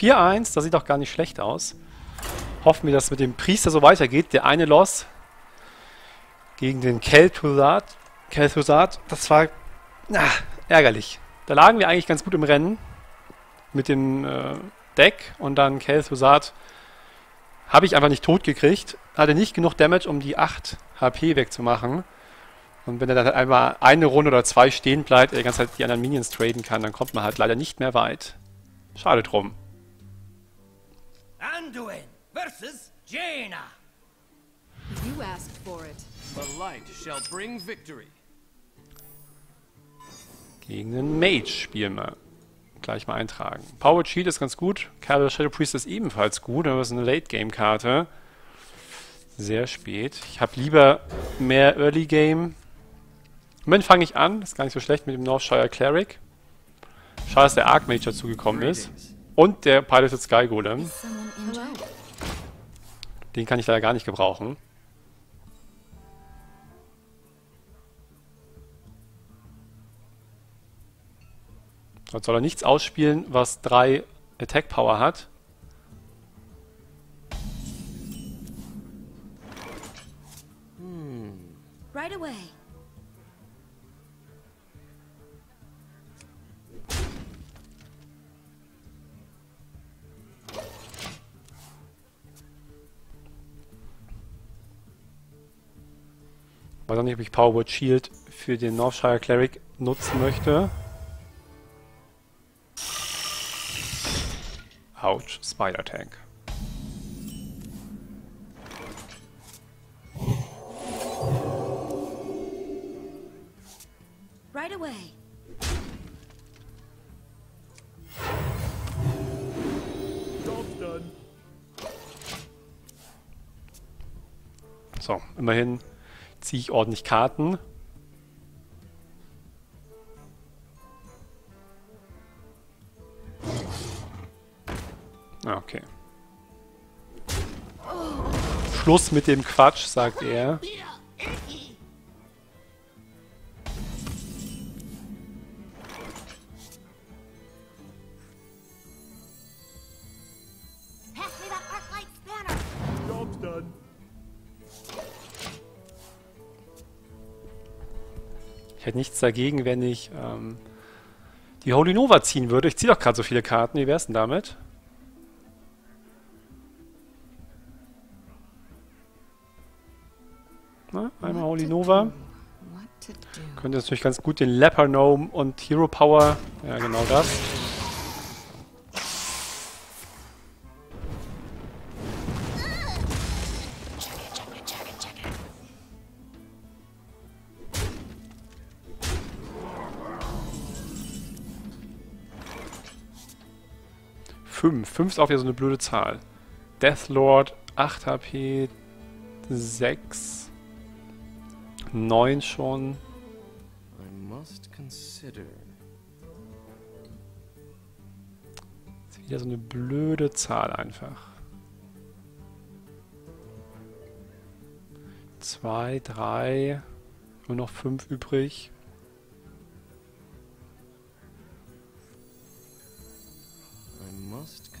4-1, das sieht doch gar nicht schlecht aus. Hoffen wir, dass mit dem Priester so weitergeht. Der eine Loss gegen den Kel'thuzad. Das war ärgerlich. Da lagen wir eigentlich ganz gut im Rennen mit dem Deck und dann Kel'thuzad habe ich einfach nicht tot gekriegt. Hatte nicht genug Damage, um die 8 HP wegzumachen. Und wenn er dann halt einmal eine Runde oder 2 stehen bleibt, er die ganze Zeit die anderen Minions traden kann, dann kommt man halt leider nicht mehr weit. Schade drum. Anduin versus Jaina. You asked for it. The light shall bring victory. Gegen den Mage spielen wir. Gleich mal eintragen. Power-Word-Shield ist ganz gut. Kabal Shadow Priest ist ebenfalls gut, aber es ist eine Late-Game-Karte. Sehr spät. Ich habe lieber mehr Early-Game. Im Moment fange ich an. Ist gar nicht so schlecht mit dem Northshire Cleric. Schade, dass der Arc Mage dazugekommen ist. Und der Piloted Sky-Golem. Den kann ich leider gar nicht gebrauchen. Dort soll er nichts ausspielen, was 3 Attack Power hat. Right away. Weiß auch nicht, ob ich Power-Word-Shield für den Northshire Cleric nutzen möchte. Ouch, Spider-Tank. Right away. So, immerhin ziehe ich ordentlich Karten. Okay. Schluss mit dem Quatsch, sagt er. Ich hätte nichts dagegen, wenn ich die Holy Nova ziehen würde. Ich ziehe doch gerade so viele Karten. Wie wär's denn damit? Na, einmal Holy Nova. Könnte natürlich ganz gut den Leper Gnome und Hero Power. Ja, genau das. Fünf ist auch wieder so eine blöde Zahl. Death Lord, 8 HP, 6. 9 schon. Das ist wieder so eine blöde Zahl einfach. 2, 3, nur noch 5 übrig. It's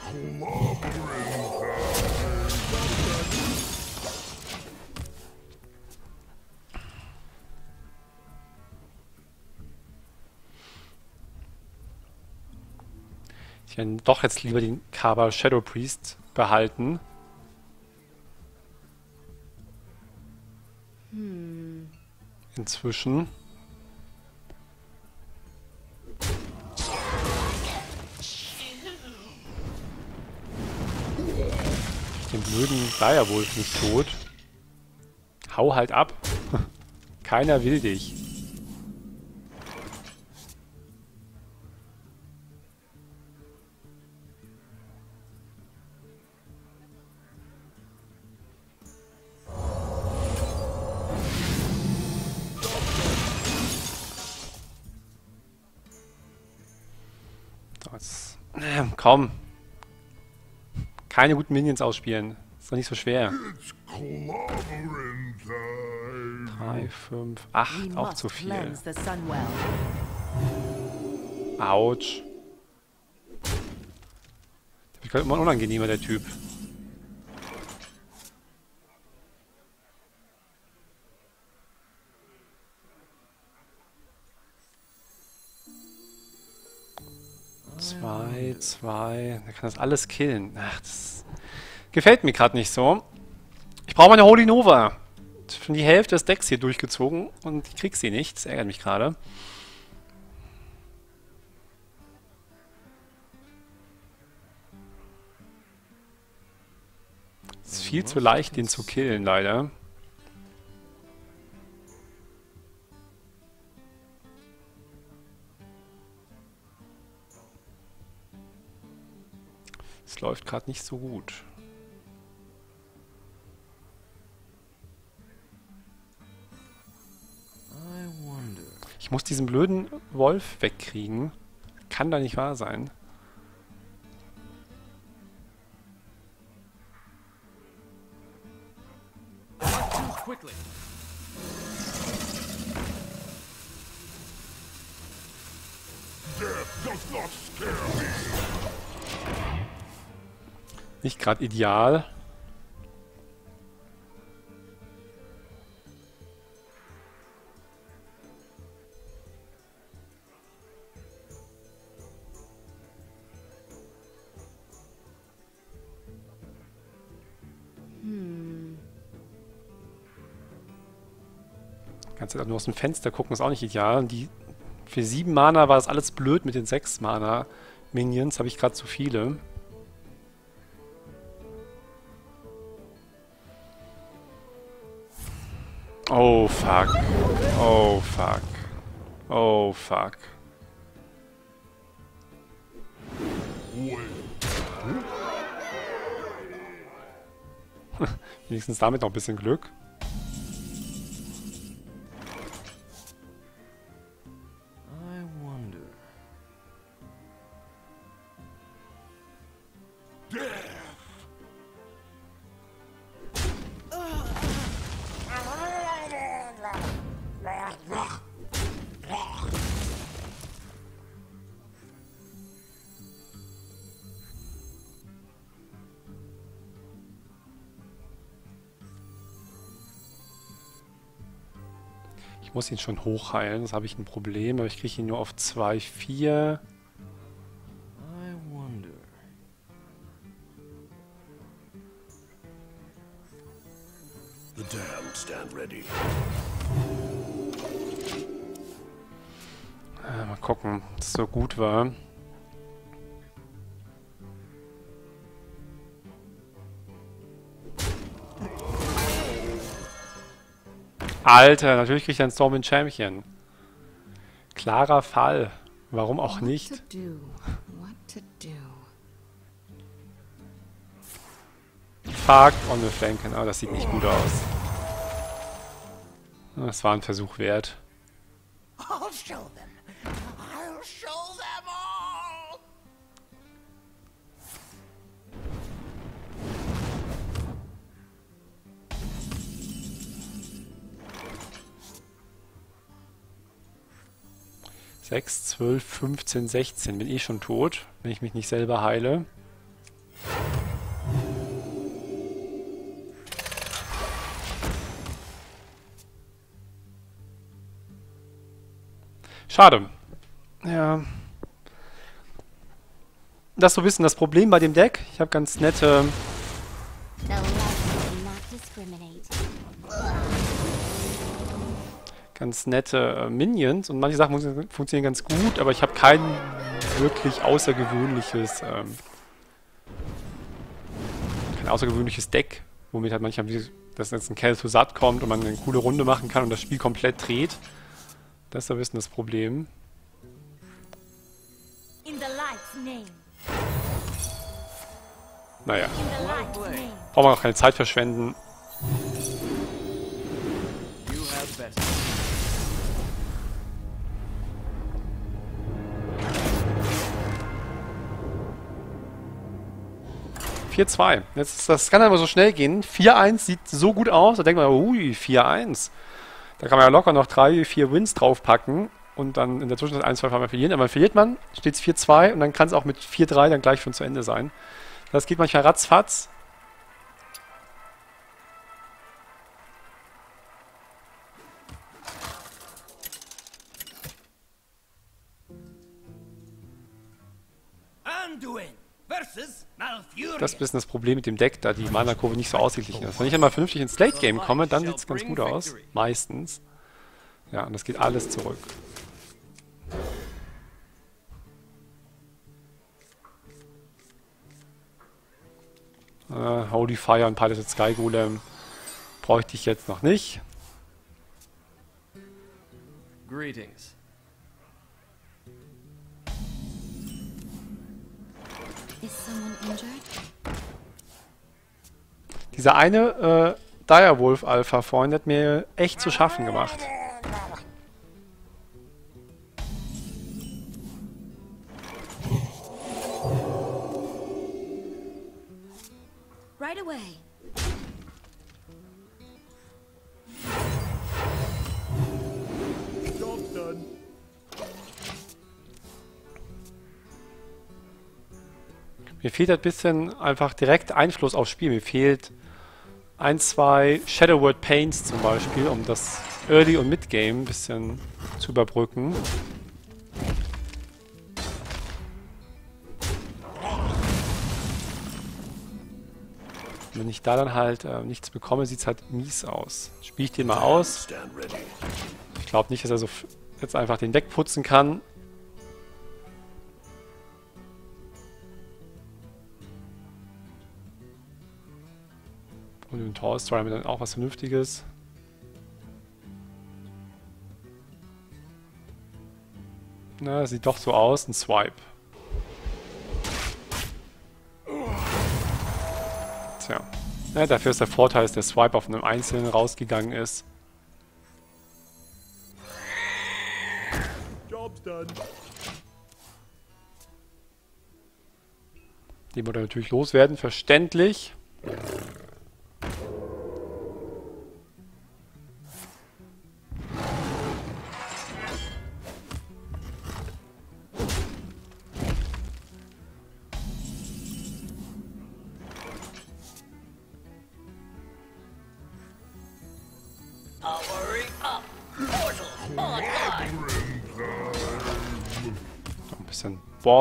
collaborating. Ich kann doch jetzt lieber den Kabal Shadow Priest behalten. Inzwischen. Den blöden Direwolf nicht tot. Hau halt ab. Keiner will dich. Komm. Keine guten Minions ausspielen. Ist doch nicht so schwer. 3, 5, 8, auch zu viel. Autsch. Der wird gerade immer unangenehmer, der Typ. Zwei. Da kann das alles killen. Ach, das gefällt mir gerade nicht so. Ich brauche meine Holy Nova. Schon die Hälfte des Decks hier durchgezogen und ich krieg sie nicht. Das ärgert mich gerade. Es ist viel zu leicht, den zu killen, leider. Es läuft gerade nicht so gut. Ich muss diesen blöden Wolf wegkriegen. Kann da nicht wahr sein. Nicht gerade ideal. Kannst halt nur aus dem Fenster gucken, ist auch nicht ideal. Und die für 7 Mana war das alles blöd mit den 6 Mana Minions, habe ich gerade zu viele. Oh fuck. Oh fuck. Oh fuck. Wenigstens damit noch ein bisschen Glück. Ich muss ihn schon hochheilen, das habe ich ein Problem, aber ich kriege ihn nur auf 2/4. Mal gucken, ob das so gut war. Alter, natürlich kriegt er einen Stormwind Champion. Klarer Fall. Warum auch nicht? Fuck on the flanken. Oh, das sieht nicht gut aus. Das war ein Versuch wert. Sechs, 12, 15, 16. Bin eh schon tot, wenn ich mich nicht selber heile. Schade. Ja. Das ist so ein bisschen das Problem bei dem Deck. Ich habe ganz nette... Minions und manche Sachen funktionieren ganz gut, aber ich habe kein wirklich außergewöhnliches Deck, womit halt manchmal, dass jetzt ein Kel'thuzad kommt und man eine coole Runde machen kann und das Spiel komplett dreht. Das ist ein bisschen das Problem. Naja. Brauchen wir auch keine Zeit verschwenden. Das kann aber so schnell gehen. 4-1 sieht so gut aus. Da denkt man, ui, 4-1. Da kann man ja locker noch 3, 4 Wins draufpacken. und dann in der Zwischenzeit 1, 2 Farben verlieren. Aber verliert man, steht es 4-2 und dann kann es auch mit 4-3 dann gleich schon zu Ende sein. Das geht manchmal ratzfatz. Das ist ein bisschen das Problem mit dem Deck, da die Mana-Kurve nicht so ausgeglichen ist. Wenn ich einmal vernünftig ins Late-Game komme, dann sieht es ganz gut aus. Meistens. Ja, und das geht alles zurück. Holy Fire und Piloted Sky-Golem bräuchte ich jetzt noch nicht. Greetings. Dieser eine Direwolf-Alpha vorhin hat mir echt zu schaffen gemacht. Right away. Mir fehlt ein bisschen einfach direkt Einfluss aufs Spiel. Mir fehlt 1, 2 Shadowword Pains zum Beispiel, um das Early- und Mid-Game ein bisschen zu überbrücken. Und wenn ich da dann halt nichts bekomme, sieht es halt mies aus. Spiele ich den mal aus. Ich glaube nicht, dass er so jetzt einfach den wegputzen kann. Und im Tall Strider haben wir dann auch was Vernünftiges. Na, sieht doch so aus, ein Swipe. Tja, ja, dafür ist der Vorteil, dass der Swipe auf einem Einzelnen rausgegangen ist. Job's done. Den wollte er natürlich loswerden, verständlich.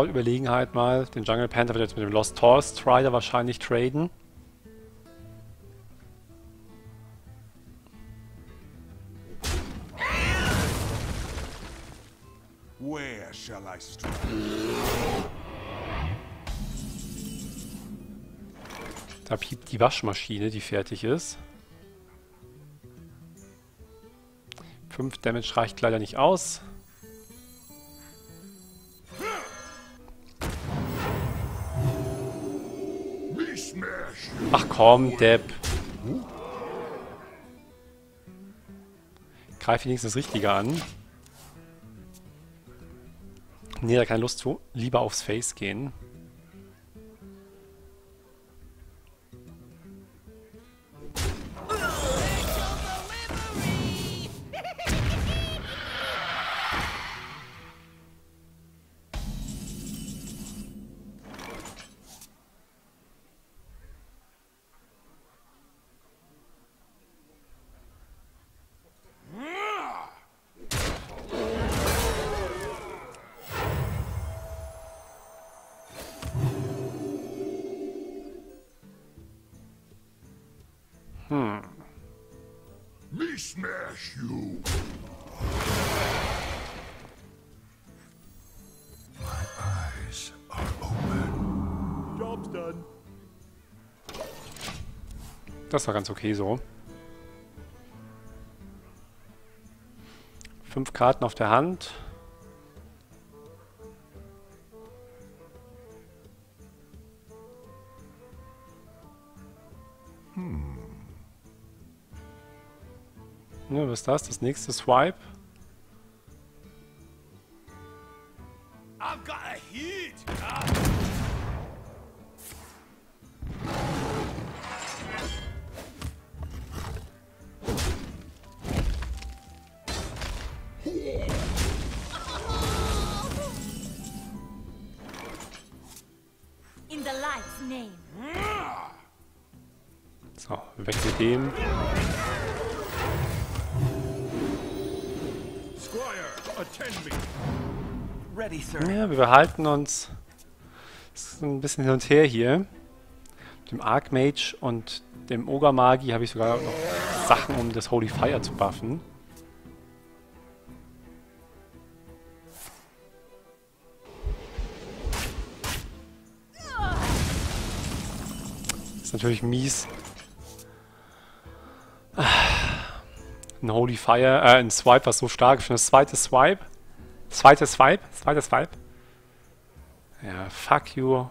Überlegenheit mal. Den Jungle Panther wird jetzt mit dem Lost Tall Strider wahrscheinlich traden. Where shall I strike? Da piept die Waschmaschine, die fertig ist. 5 Damage reicht leider nicht aus. Ach komm, Depp. Greif wenigstens das Richtige an. Nee, da keine Lust zu. Lieber aufs Face gehen. Das war ganz okay so. 5 Karten auf der Hand. Ja, was ist das? Das nächste Swipe. So, weg mit dem. Ja, wir behalten uns ein bisschen hin und her hier. Mit dem Archmage und dem Ogermagi habe ich sogar noch Sachen, um das Holy Fire zu buffen. Das ist natürlich mies. Ein Holy Fire, ein Swipe war so stark. Schon das zweite Swipe. Zweite Swipe. Ja, fuck you.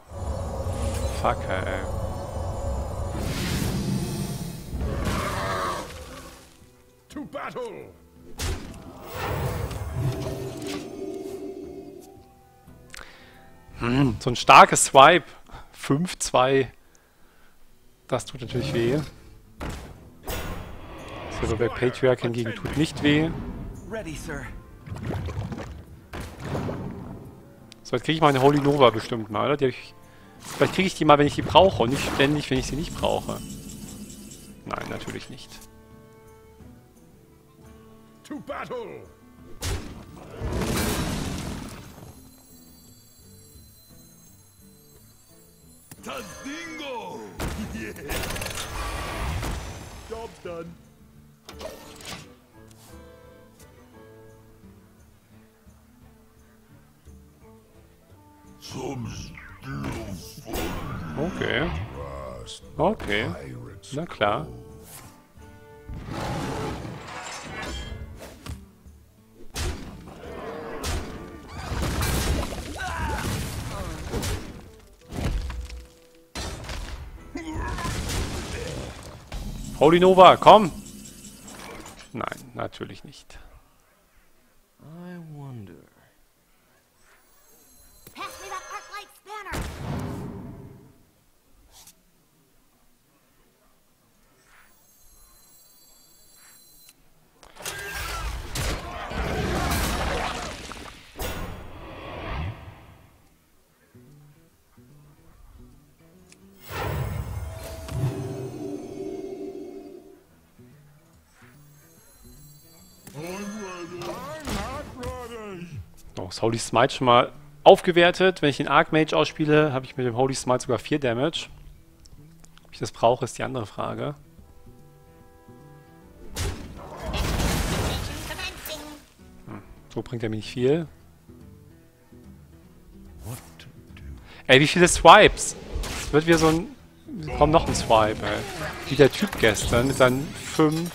Fucker, ey. To battle. So ein starkes Swipe. 5-2. Das tut natürlich weh. Silverback Patriarch hingegen tut nicht weh. So, jetzt kriege ich meine Holy Nova bestimmt mal, oder? Die hab ich, vielleicht kriege ich die mal, wenn ich die brauche und nicht ständig, wenn ich sie nicht brauche. Nein, natürlich nicht. To battle. Das Dingo! Yeah. Job done. Okay. Okay. Na klar. Holy Nova, komm! Nein, natürlich nicht. Das Holy Smite schon mal aufgewertet. Wenn ich den Archmage ausspiele, habe ich mit dem Holy Smite sogar 4 Damage. Ob ich das brauche, ist die andere Frage. So bringt er mir nicht viel. Ey, wie viele Swipes? Es wird wieder so ein... Komm, noch ein Swipe, ey. Wie der Typ gestern mit seinen 5...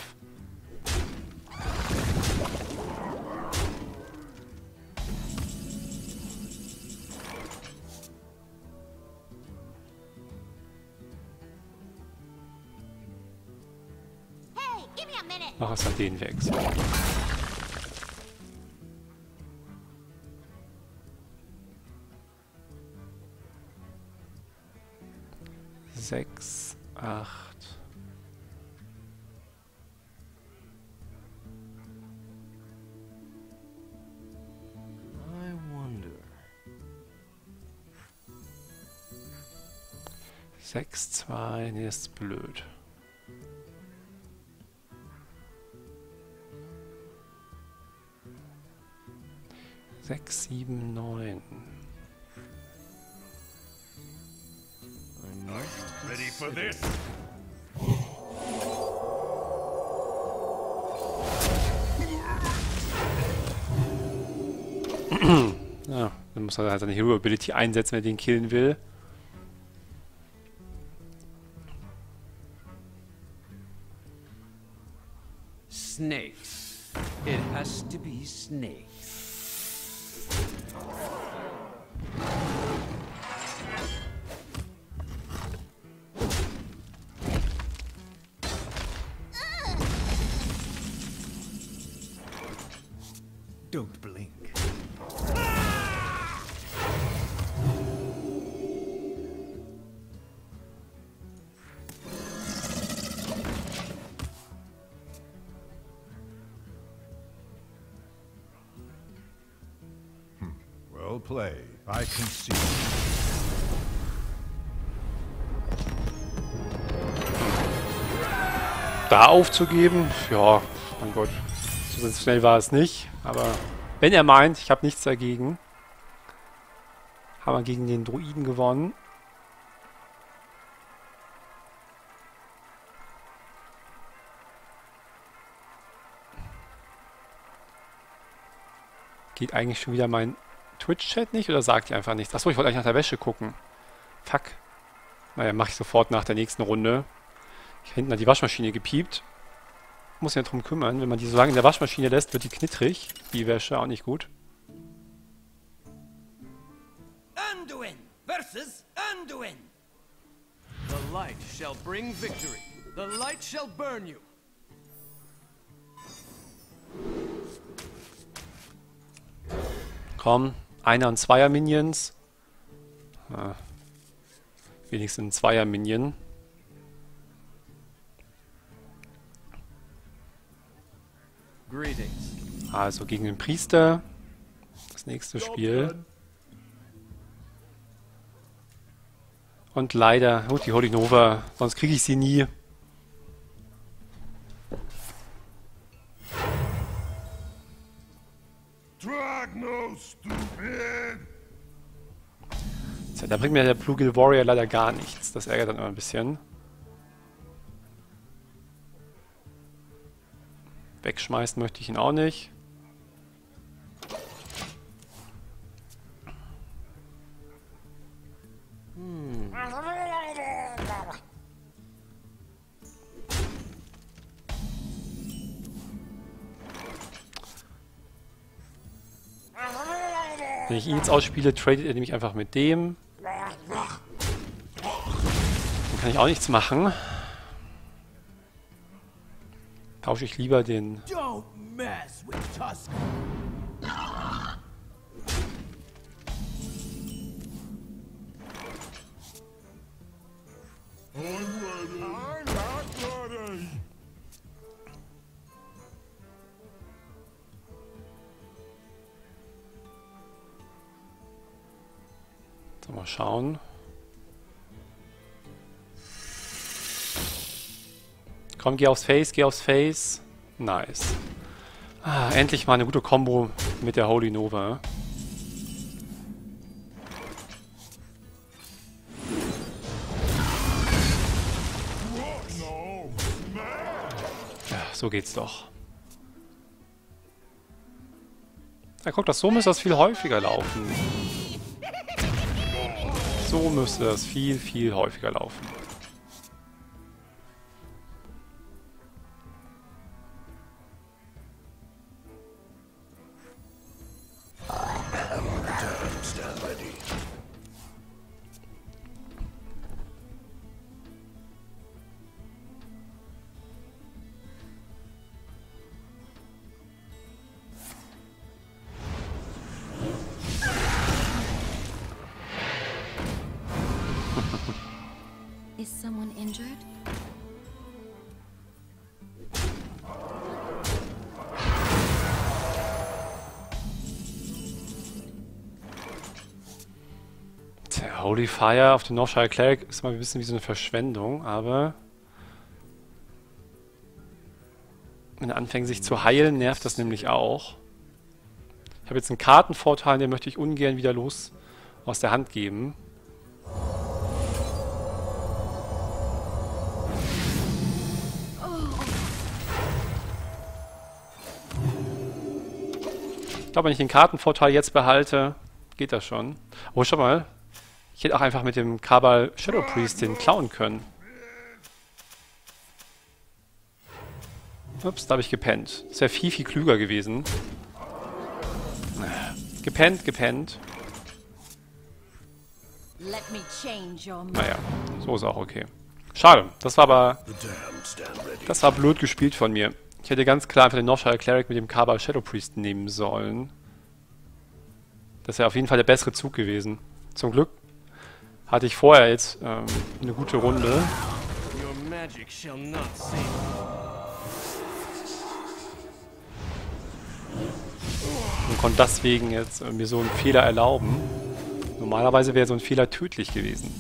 Mach es halt den weg. So. Sechs, acht. I wonder. 6-2, nee, ist blöd. Sechs, sieben, neun. Ready for this? Ja, dann muss er halt seine Hero Ability einsetzen, wenn er den killen will. Snakes. It has to be snakes. Don't blink. Well played. I can see. da aufzugeben, ja, mein Gott, so schnell war es nicht. Aber wenn er meint, ich habe nichts dagegen. Haben wir gegen den Druiden gewonnen. Geht eigentlich schon wieder mein Twitch-Chat nicht oder sagt ihr einfach nichts? Achso, ich wollte eigentlich nach der Wäsche gucken. Fuck. Naja, mache ich sofort nach der nächsten Runde. Hinten hat die Waschmaschine gepiept. Muss ja drum kümmern. Wenn man die so lange in der Waschmaschine lässt, wird die knittrig. Die Wäsche auch nicht gut. Anduin versus Anduin. The light shall bring victory. The light shall burn you. Komm, einer und zweier Minions. Ah, wenigstens ein zweier Minion. Also gegen den Priester. Das nächste Spiel. Und leider, oh, die Holy Nova, sonst kriege ich sie nie. Tja, da bringt mir der Bluegill Warrior leider gar nichts. Das ärgert dann immer ein bisschen. Wegschmeißen möchte ich ihn auch nicht. Hm. Wenn ich ihn jetzt ausspiele, tradet er nämlich einfach mit dem. Dann kann ich auch nichts machen. Tausche ich lieber den... So, mal schauen. Komm, geh aufs Face, geh aufs Face. Nice. Ah, endlich mal eine gute Combo mit der Holy Nova. Ja, so geht's doch. Ja, guck, das so müsste das viel häufiger laufen. So müsste das viel, viel häufiger laufen. Holy Fire auf den Northshire Cleric ist mal ein bisschen wie so eine Verschwendung, aber wenn er anfängt sich zu heilen, nervt das nämlich auch. Ich habe jetzt einen Kartenvorteil, den möchte ich ungern wieder los aus der Hand geben. Ich glaube, wenn ich den Kartenvorteil jetzt behalte, geht das schon. Oh, schau mal. Ich hätte auch einfach mit dem Kabal Shadow Priest den klauen können. Ups, da habe ich gepennt. Das wäre viel, viel klüger gewesen. Gepennt, gepennt. Naja, so ist auch okay. Schade, das war aber... Das war blöd gespielt von mir. Ich hätte ganz klar einfach den Northshire Cleric mit dem Kabal Shadow Priest nehmen sollen. Das wäre auf jeden Fall der bessere Zug gewesen. Zum Glück hatte ich vorher jetzt eine gute Runde. Und konnte deswegen jetzt mir so einen Fehler erlauben. Normalerweise wäre so ein Fehler tödlich gewesen.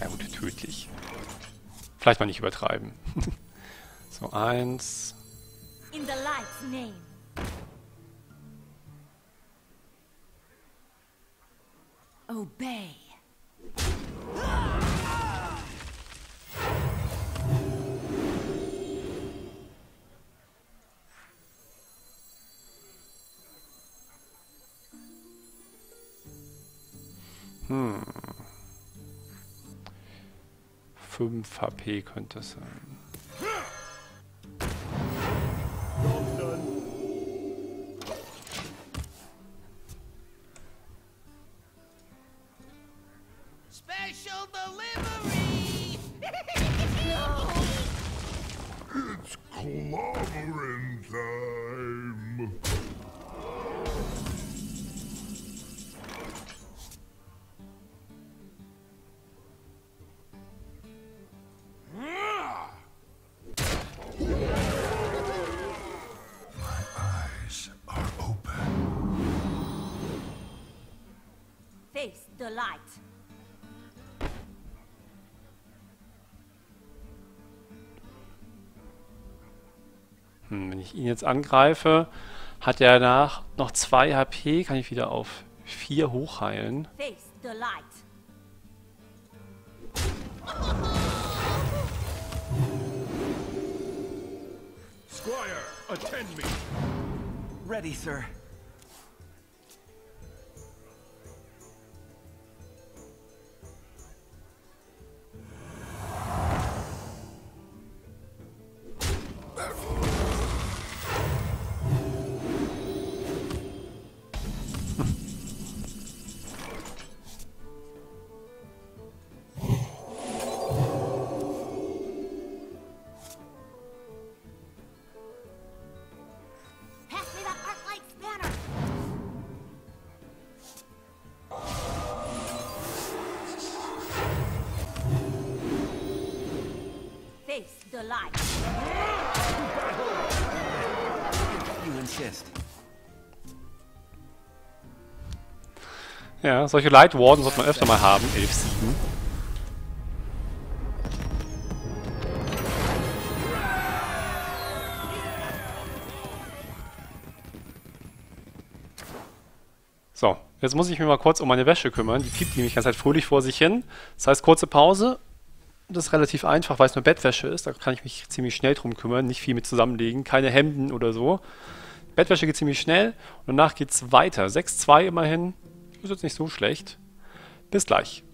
Na gut, tödlich. Vielleicht mal nicht übertreiben. So, 1. In the light's name. Obey. Hm. 5 HP könnte es sein. The light. Wenn ich ihn jetzt angreife, hat er danach noch 2 HP, kann ich wieder auf 4 hochheilen. Face the light. Squire, attend me. Ready, sir. Ja, solche Light Warden sollte man öfter mal haben, 11-7. So, jetzt muss ich mich mal kurz um meine Wäsche kümmern. Die piept nämlich die ganze Zeit fröhlich vor sich hin. Das heißt, kurze Pause. Das ist relativ einfach, weil es nur Bettwäsche ist. Da kann ich mich ziemlich schnell drum kümmern, nicht viel mit zusammenlegen, keine Hemden oder so. Bettwäsche geht ziemlich schnell und danach geht's weiter. 6-2 immerhin, ist jetzt nicht so schlecht. Bis gleich.